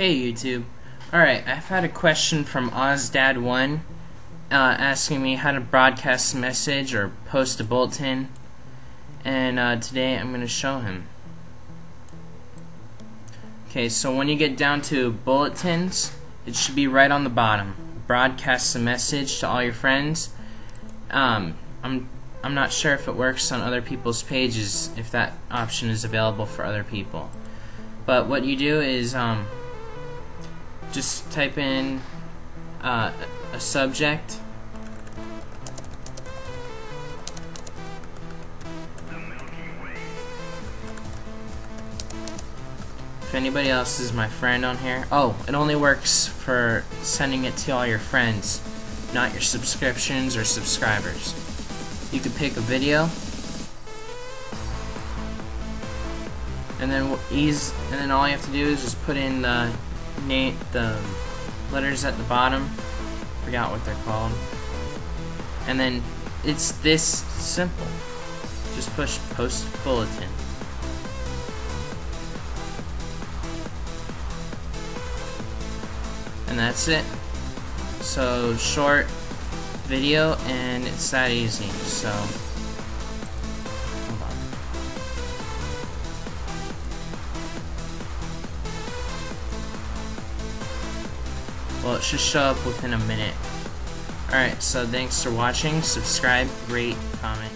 Hey YouTube. Alright, I've had a question from Ausdad1 asking me how to broadcast a message or post a bulletin, and today I'm going to show him. Okay, so when you get down to bulletins, it should be right on the bottom. Broadcast a message to all your friends. I'm not sure if it works on other people's pages, if that option is available for other people. But what you do is just type in a subject, the Milky Way. If anybody else is my friend on here, oh, it only works for sending it to all your friends, not your subscriptions or subscribers. You can pick a video, and then all you have to do is just put in the letters at the bottom, forgot what they're called, and then it's this simple. Just push post bulletin. And that's it. So short video, and it's that easy. So hold on. Well, it should show up within a minute. Alright, so thanks for watching. Subscribe, rate, comment.